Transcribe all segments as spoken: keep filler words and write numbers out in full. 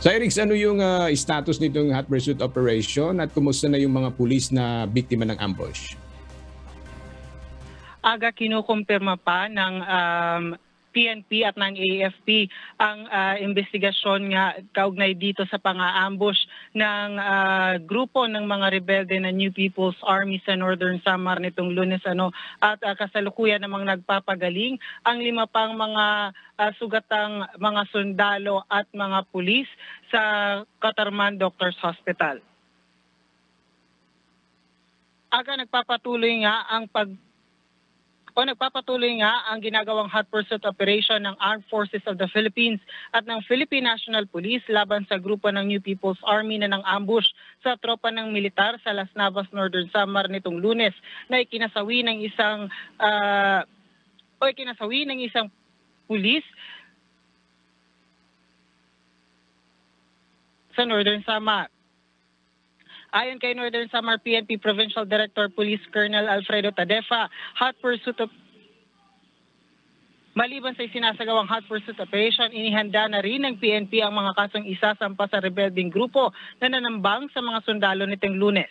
Cyrix, ano yung uh, status nitong hot pursuit operation at kumusta na yung mga pulis na biktima ng ambush? Aga kinukumpirma pa ng um, P N P at ng A F P ang uh, investigasyon nga kaugnay dito sa pang-ambush ng uh, grupo ng mga rebelde na New People's Army sa Northern Samar nitong Lunes ano at uh, kasalukuyan namang nagpapagaling ang lima pang mga uh, sugatang mga sundalo at mga pulis sa Catarman Doctors Hospital. Aga nagpapatuloy nga ang pag O nagpapatuloy nga ang ginagawang hot pursuit operation ng Armed Forces of the Philippines at ng Philippine National Police laban sa grupo ng New People's Army na nang-ambush sa tropa ng militar sa Las Navas, Northern Samar nitong Lunes na ikinasawi ng isang uh, o ikinasawi ng isang pulis sa Northern Samar. Ayon kay Northern Samar P N P Provincial Director Police Colonel Alfredo Tadefa, hot pursuit of... maliban sa sinasagawang hot pursuit operation, inihanda na rin ng P N P ang mga kasong isasampa sa rebelding grupo na nanambang sa mga sundalo nitong Lunes.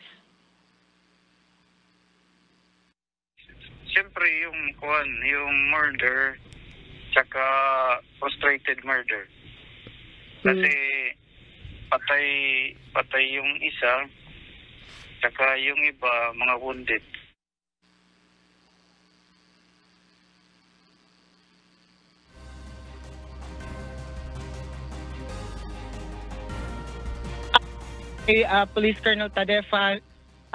Siyempre yung kuwan, yung murder, tsaka frustrated murder. Kasi patay, patay yung isa, tsaka yung iba, mga wounded. Uh, Police Colonel Tadefa,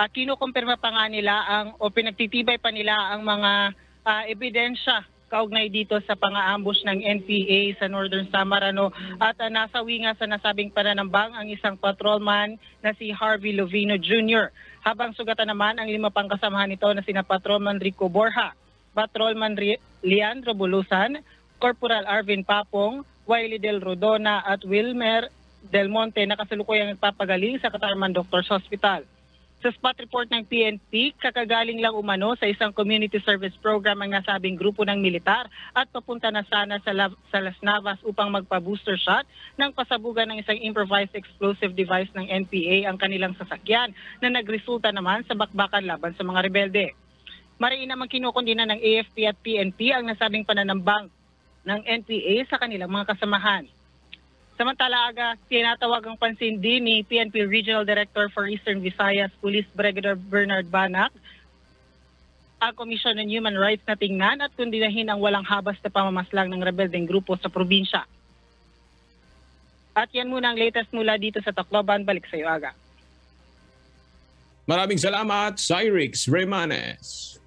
uh, kinukumpirma pa nga nila ang, o pinagtitibay pa nila ang mga uh, ebidensya kaugnay dito sa pang-aambush ng N P A sa Northern Samar ano at uh, nasawi nga sa nasabing pananambang ang isang patrolman na si Harvey Lovino Junior habang sugatan naman ang lima pang kasamahan nito na sina Patrolman Rico Borja, Patrolman Re Leandro Bulusan, Corporal Arvin Papong, Wiley Del Rodona at Wilmer Del Monte na kasalukuyang nagpapagaling sa Catarman Doctors Hospital. Sa spot report ng P N P, kakagaling lang umano sa isang community service program ang nasabing grupo ng militar at papunta na sana sa, La sa Las Navas upang magpa-booster shot ng pasabugan ng isang improvised explosive device ng N P A ang kanilang sasakyan na nagresulta naman sa bakbakan laban sa mga rebelde. Mariin namang kinukundina ng A F P at P N P ang nasabing pananambang ng N P A sa kanilang mga kasamahan. Samantala, aga, tinatawag ang pansin din ni P N P Regional Director for Eastern Visayas, Police Brigadier Bernard Banak, ang Commission on Human Rights na tingnan at kundinahin ang walang habas na pamamaslang ng rebeldeng grupo sa probinsya. At yan muna ang latest mula dito sa Tacloban. Balik sa iyo, aga. Maraming salamat, Cyrix Ramanes.